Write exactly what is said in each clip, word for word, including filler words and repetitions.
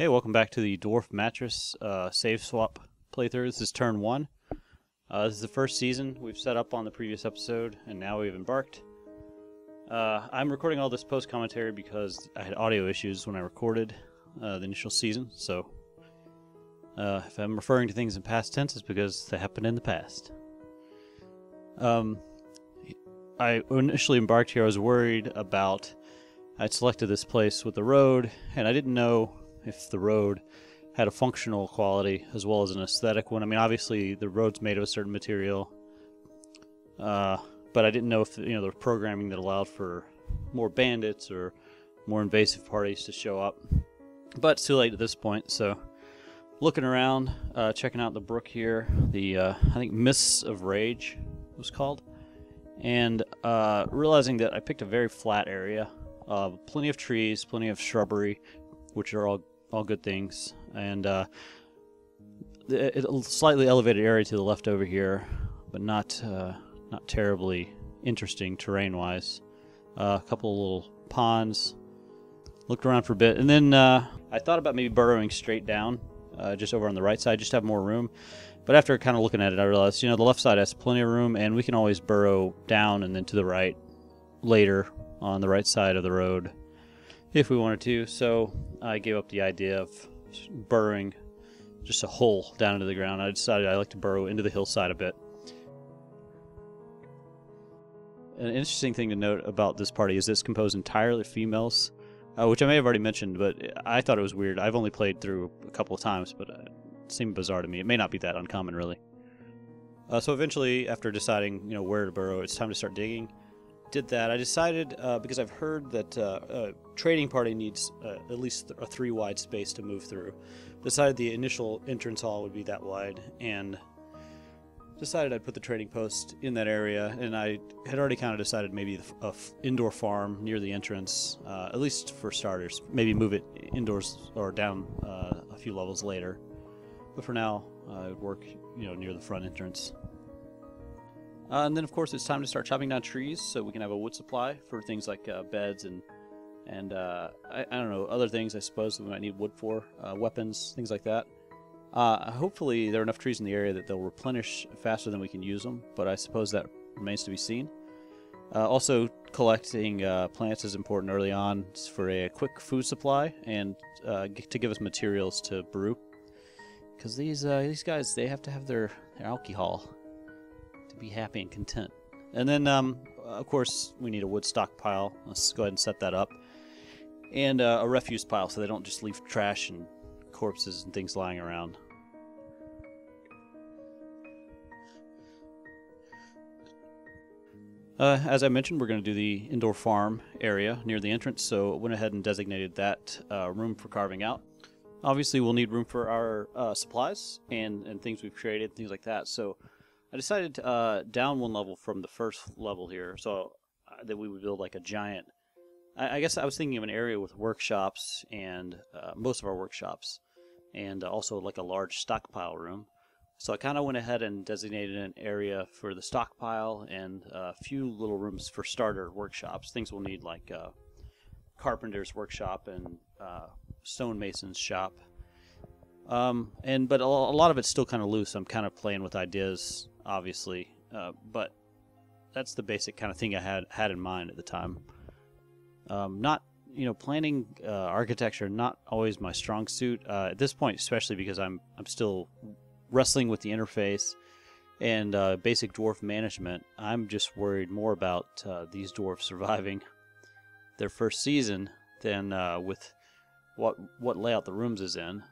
Hey, welcome back to the Dwarf Mattress uh, save swap playthrough. This is turn one. Uh, this is the first season we've set up on the previous episode, and now we've embarked. Uh, I'm recording all this post-commentary because I had audio issues when I recorded uh, the initial season, so uh, if I'm referring to things in past tense, it's because they happened in the past. Um, I initially embarked here, I was worried about... I'd selected this place with the road, and I didn't know if the road had a functional quality as well as an aesthetic one. I mean, obviously the road's made of a certain material, uh, but I didn't know if, you know, there was programming that allowed for more bandits or more invasive parties to show up. But it's too late at this point, so looking around, uh, checking out the brook here, the, uh, I think Mists of Rage was called, and uh, realizing that I picked a very flat area, uh, plenty of trees, plenty of shrubbery, which are all all good things, and uh, it, a slightly elevated area to the left over here, but not uh, not terribly interesting terrain-wise. Uh, a couple of little ponds. Looked around for a bit, and then uh, I thought about maybe burrowing straight down, uh, just over on the right side, just to have more room. But after kind of looking at it, I realized, you know, the left side has plenty of room, and we can always burrow down and then to the right later on the right side of the road, if we wanted to. So I gave up the idea of burrowing just a hole down into the ground. I decided I like to burrow into the hillside a bit. An interesting thing to note about this party is it's composed entirely of females, uh, which I may have already mentioned, but I thought it was weird. I've only played through a couple of times, but it seemed bizarre to me. It may not be that uncommon, really. Uh, so eventually, after deciding, you know, where to burrow, it's time to start digging. Did that. I decided, uh, because I've heard that uh, a trading party needs uh, at least th a three-wide space to move through, decided the initial entrance hall would be that wide, and decided I'd put the trading post in that area, and I had already kind of decided maybe the f a f indoor farm near the entrance, uh, at least for starters, maybe move it indoors or down uh, a few levels later, but for now, uh, I would work, you know, near the front entrance. Uh, and then, of course, it's time to start chopping down trees so we can have a wood supply for things like uh, beds and, and uh, I, I don't know, other things, I suppose, that we might need wood for, uh, weapons, things like that. Uh, hopefully there are enough trees in the area that they'll replenish faster than we can use them, but I suppose that remains to be seen. Uh, also, collecting uh, plants is important early on for a quick food supply and uh, to give us materials to brew, because these, uh, these guys, they have to have their, their alcohol to be happy and content. And then, um, of course, we need a wood stockpile. Let's go ahead and set that up. And uh, a refuse pile so they don't just leave trash and corpses and things lying around. Uh, as I mentioned, we're going to do the indoor farm area near the entrance, so I went ahead and designated that uh, room for carving out. Obviously, we'll need room for our uh, supplies and, and things we've created, things like that. So I decided uh, down one level from the first level here, so uh, that we would build like a giant. I, I guess I was thinking of an area with workshops and uh, most of our workshops, and uh, also like a large stockpile room. So I kind of went ahead and designated an area for the stockpile and a uh, few little rooms for starter workshops. Things we'll need like uh, carpenter's workshop and uh, stonemason's shop. Um, and but a lot of it's still kind of loose. I'm kind of playing with ideas, obviously, uh, but that's the basic kind of thing I had had in mind at the time. Um, not, you know, planning uh, architecture, not always my strong suit uh, at this point, especially because I'm I'm still wrestling with the interface and uh, basic dwarf management. I'm just worried more about uh, these dwarves surviving their first season than uh, with what what layout the rooms is in.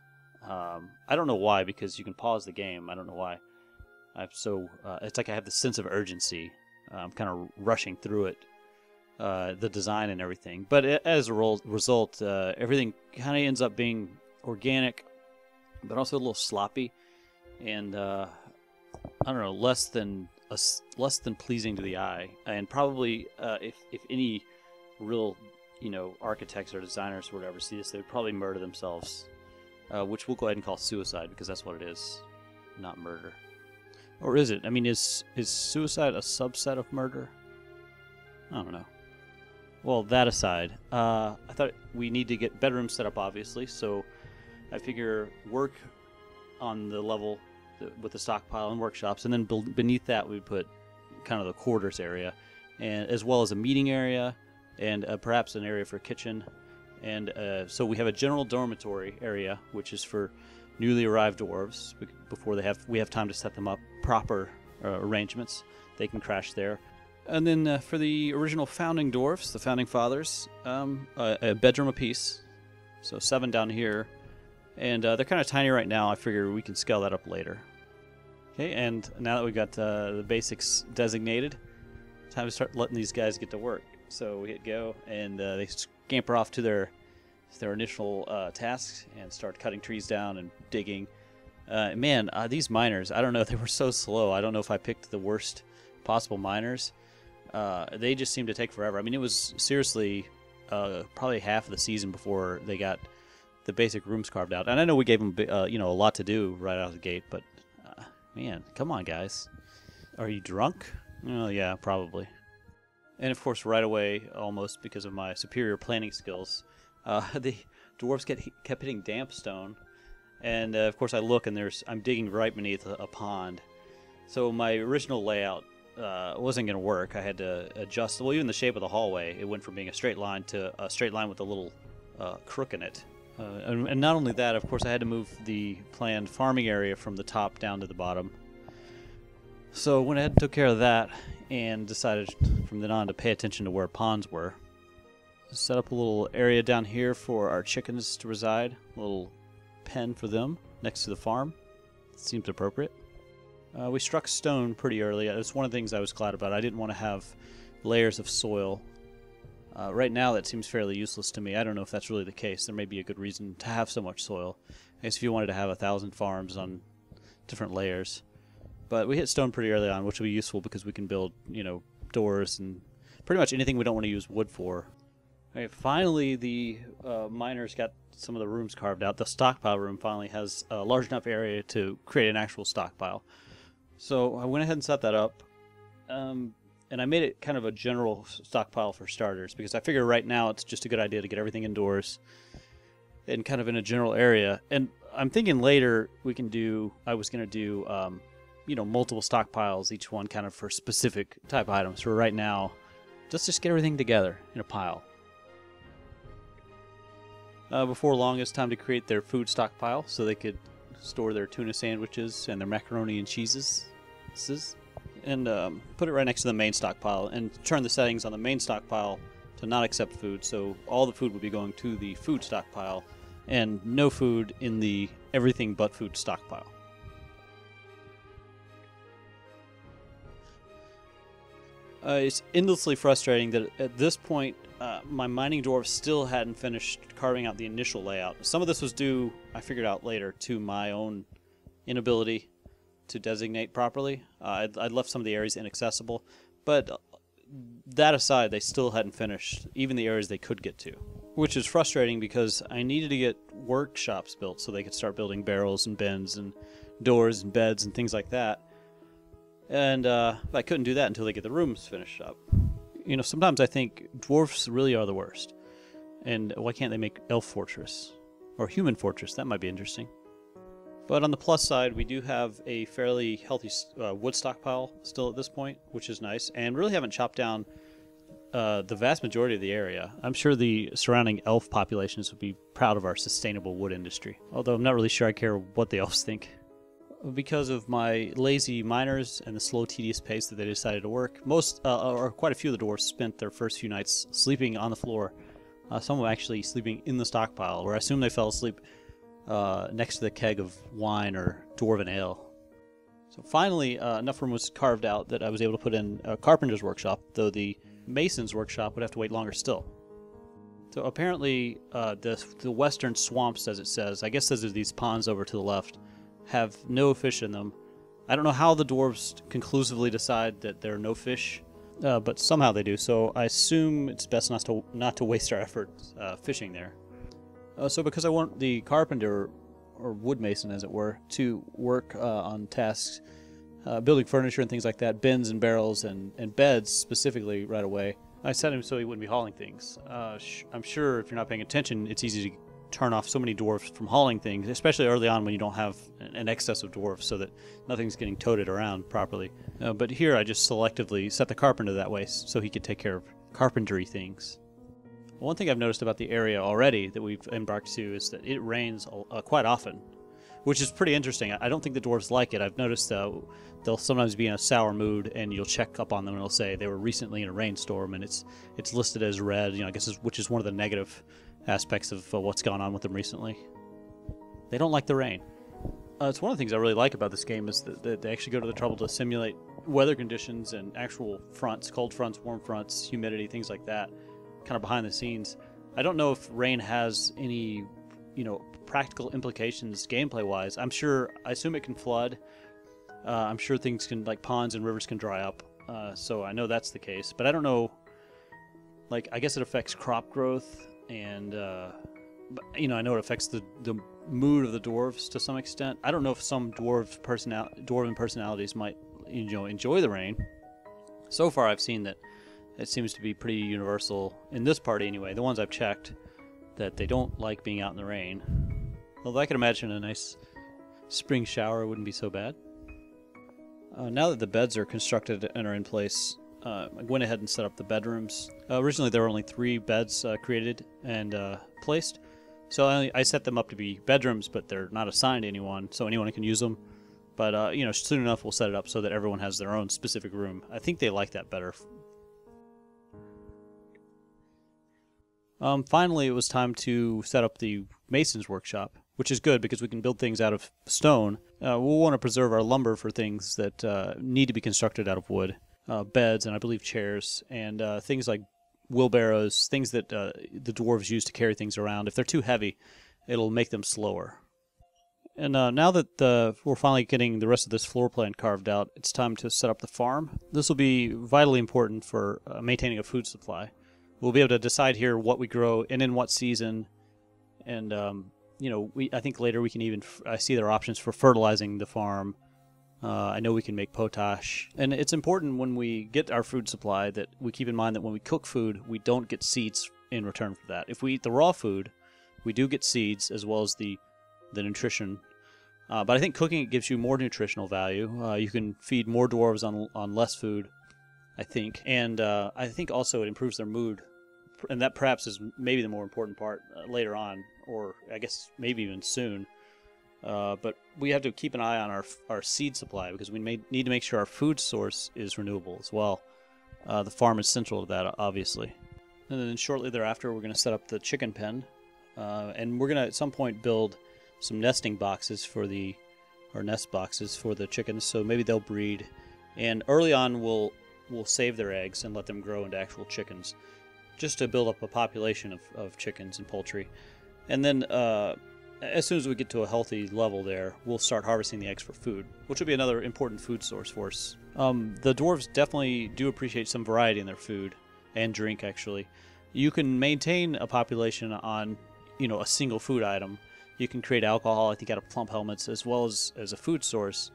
Um, I don't know why, because you can pause the game. I don't know why. I'm so uh, it's like I have this sense of urgency. Uh, I'm kind of rushing through it, uh, the design and everything. But it, as a result, uh, everything kind of ends up being organic, but also a little sloppy, and uh, I don't know, less than uh, less than pleasing to the eye. And probably, uh, if if any real, you know, architects or designers would ever see this, they would probably murder themselves. Uh, which we'll go ahead and call suicide, because that's what it is, not murder. Or is it? I mean, is is suicide a subset of murder? I don't know. Well, that aside, uh, I thought we need to get bedrooms set up, obviously, so I figure work on the level with the stockpile and workshops, and then beneath that we put kind of the quarters area, and as well as a meeting area, and uh, perhaps an area for kitchen. And uh, so we have a general dormitory area, which is for newly arrived dwarves. Before they have, we have time to set them up proper uh, arrangements. They can crash there. And then uh, for the original founding dwarves, the founding fathers, um, a, a bedroom apiece. So seven down here. And uh, they're kind of tiny right now. I figure we can scale that up later. Okay, and now that we've got uh, the basics designated, time to start letting these guys get to work. So we hit go, and uh, they scamper off to their their initial uh, tasks and start cutting trees down and digging. Uh, man, uh, these miners, I don't know, they were so slow. I don't know if I picked the worst possible miners. Uh, they just seemed to take forever. I mean, it was seriously uh, probably half of the season before they got the basic rooms carved out. And I know we gave them uh, you know, a lot to do right out of the gate, but uh, man, come on, guys. Are you drunk? Oh, yeah, probably. And of course, right away, almost because of my superior planning skills, uh, the dwarves get, kept hitting damp stone. And uh, of course, I look and there's I'm digging right beneath a, a pond. So my original layout uh, wasn't going to work. I had to adjust. Well, even the shape of the hallway, it went from being a straight line to a straight line with a little uh, crook in it. Uh, and, and not only that, of course, I had to move the planned farming area from the top down to the bottom. So I went ahead and took care of that, and decided from then on to pay attention to where ponds were. Set up a little area down here for our chickens to reside, a little pen for them next to the farm. It seems appropriate. Uh, we struck stone pretty early. That's one of the things I was glad about. I didn't want to have layers of soil. Uh, right now that seems fairly useless to me. I don't know if that's really the case. There may be a good reason to have so much soil. I guess if you wanted to have a thousand farms on different layers. But we hit stone pretty early on, which will be useful because we can build, you know, doors and pretty much anything we don't want to use wood for. Okay, finally, the uh, miners got some of the rooms carved out. The stockpile room finally has a large enough area to create an actual stockpile. So I went ahead and set that up, um, and I made it kind of a general stockpile for starters because I figure right now it's just a good idea to get everything indoors and kind of in a general area. And I'm thinking later we can do, I was going to do... Um, you know, multiple stockpiles, each one kind of for specific type items. For right now, let's just get everything together in a pile. Uh, before long, it's time to create their food stockpile so they could store their tuna sandwiches and their macaroni and cheeses, and um, put it right next to the main stockpile, and turn the settings on the main stockpile to not accept food, so all the food would be going to the food stockpile, and no food in the everything but food stockpile. Uh, it's endlessly frustrating that at this point, uh, my mining dwarf still hadn't finished carving out the initial layout. Some of this was due, I figured out later, to my own inability to designate properly. Uh, I'd, I'd left some of the areas inaccessible, but that aside, they still hadn't finished even the areas they could get to, which is frustrating because I needed to get workshops built so they could start building barrels and bins and doors and beds and things like that. And uh, I couldn't do that until they get the rooms finished up. You know, sometimes I think dwarfs really are the worst. And why can't they make Elf Fortress? Or Human Fortress, that might be interesting. But on the plus side, we do have a fairly healthy uh, wood stockpile still at this point, which is nice. And really haven't chopped down uh, the vast majority of the area. I'm sure the surrounding elf populations would be proud of our sustainable wood industry. Although I'm not really sure I care what the elves think. Because of my lazy miners and the slow, tedious pace that they decided to work, most uh, or quite a few of the dwarves spent their first few nights sleeping on the floor. Uh, some were actually sleeping in the stockpile, where I assume they fell asleep uh, next to the keg of wine or dwarven ale. So finally, uh, enough room was carved out that I was able to put in a carpenter's workshop, though the mason's workshop would have to wait longer still. So apparently, uh, the, the western swamps, as it says, I guess those are these ponds over to the left, have no fish in them. I don't know how the dwarves conclusively decide that there are no fish, uh, but somehow they do, so I assume it's best not to, not to waste our efforts uh, fishing there. Uh, so because I want the carpenter, or wood mason as it were, to work uh, on tasks, uh, building furniture and things like that, bins and barrels and, and beds specifically right away, I set him so he wouldn't be hauling things. Uh, sh I'm sure if you're not paying attention, it's easy to turn off so many dwarfs from hauling things, especially early on when you don't have an excess of dwarfs so that nothing's getting toted around properly. Uh, but here I just selectively set the carpenter that way so he could take care of carpentry things. One thing I've noticed about the area already that we've embarked to is that it rains uh, quite often, which is pretty interesting. I don't think the dwarves like it. I've noticed uh, they'll sometimes be in a sour mood, and you'll check up on them, and it'll say they were recently in a rainstorm, and it's it's listed as red. You know, I guess it's, which is one of the negative aspects of uh, what's gone on with them recently. They don't like the rain. Uh, it's one of the things I really like about this game is that, that they actually go to the trouble to simulate weather conditions and actual fronts, cold fronts, warm fronts, humidity, things like that, kind of behind the scenes. I don't know if rain has any, you know, practical implications gameplay-wise. I'm sure, I assume it can flood. Uh, I'm sure things can, like ponds and rivers can dry up. Uh, so I know that's the case, but I don't know, like, I guess it affects crop growth and, uh, but, you know, I know it affects the, the mood of the dwarves to some extent. I don't know if some dwarves personal, dwarven personalities might, you know, enjoy the rain. So far I've seen that it seems to be pretty universal in this party anyway, the ones I've checked, that they don't like being out in the rain. Although I could imagine a nice spring shower wouldn't be so bad. Uh, now that the beds are constructed and are in place, uh, I went ahead and set up the bedrooms. Uh, originally there were only three beds uh, created and uh, placed, so I, I set them up to be bedrooms, but they're not assigned to anyone, so anyone can use them. But uh, you know, soon enough we'll set it up so that everyone has their own specific room. I think they like that better. Um, finally, it was time to set up the mason's workshop, which is good because we can build things out of stone. Uh, we'll want to preserve our lumber for things that uh, need to be constructed out of wood. Uh, beds and I believe chairs and uh, things like wheelbarrows, things that uh, the dwarves use to carry things around. If they're too heavy, it'll make them slower. And uh, now that the, we're finally getting the rest of this floor plan carved out, it's time to set up the farm. This will be vitally important for uh, maintaining a food supply. We'll be able to decide here what we grow and in what season, and um, you know, we I think later we can even f I see there are options for fertilizing the farm. Uh, I know we can make potash, and it's important when we get our food supply that we keep in mind that when we cook food, we don't get seeds in return for that. If we eat the raw food, we do get seeds as well as the the nutrition. Uh, but I think cooking it gives you more nutritional value. Uh, you can feed more dwarves on on less food, I think, and uh, I think also it improves their mood, and that perhaps is maybe the more important part uh, later on, or I guess maybe even soon. Uh, but we have to keep an eye on our our seed supply because we may need to make sure our food source is renewable as well. Uh, the farm is central to that, obviously. And then shortly thereafter, we're going to set up the chicken pen, uh, and we're going to at some point build some nesting boxes for the or nest boxes for the chickens, so maybe they'll breed. And early on, we'll We'll save their eggs and let them grow into actual chickens, just to build up a population of, of chickens and poultry. And then uh, as soon as we get to a healthy level there, we'll start harvesting the eggs for food, which will be another important food source for us. Um, the dwarves definitely do appreciate some variety in their food and drink, actually. You can maintain a population on, you know, a single food item. You can create alcohol, I think, out of plump helmets, as well as, as a food source.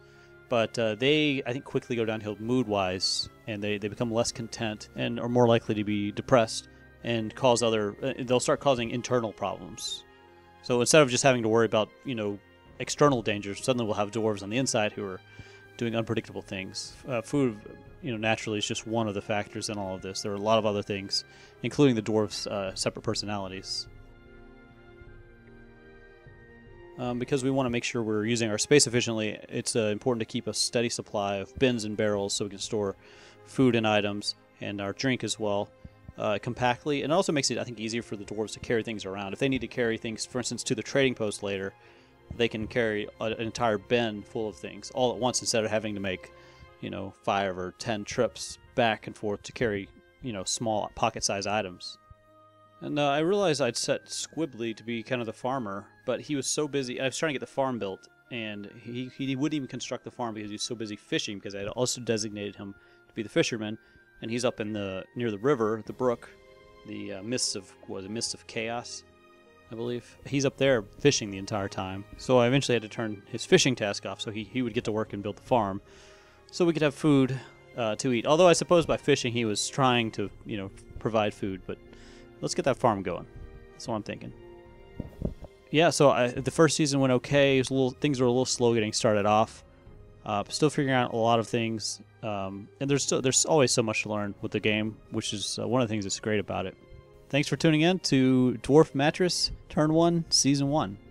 But uh, they, I think, quickly go downhill mood-wise, and they, they become less content and are more likely to be depressed and cause other... Uh, they'll start causing internal problems. So instead of just having to worry about, you know, external dangers, suddenly we'll have dwarves on the inside who are doing unpredictable things. Uh, food, you know, naturally is just one of the factors in all of this. There are a lot of other things, including the dwarves' uh, separate personalities. Um, because we want to make sure we're using our space efficiently, it's uh, important to keep a steady supply of bins and barrels so we can store food and items and our drink as well uh, compactly. And it also makes it, I think, easier for the dwarves to carry things around. If they need to carry things, for instance, to the trading post later, they can carry a, an entire bin full of things all at once instead of having to make, you know, five or ten trips back and forth to carry, you know, small pocket-sized items. And uh, I realized I'd set Squibbly to be kind of the farmer, but he was so busy. I was trying to get the farm built, and he, he wouldn't even construct the farm because he was so busy fishing, because I had also designated him to be the fisherman, and he's up in the near the river, the brook, the uh, mists of was it mists of chaos, I believe. He's up there fishing the entire time, so I eventually had to turn his fishing task off so he, he would get to work and build the farm, so we could have food uh, to eat. Although I suppose by fishing he was trying to, you know, provide food, but... Let's get that farm going. That's what I'm thinking. yeah, so I, the first season went okay. It was a little, things were a little slow getting started off. Uh, still figuring out a lot of things, um, and there's still there's always so much to learn with the game, which is uh, one of the things that's great about it. Thanks for tuning in to Dwarf Mattress Turn One Season One.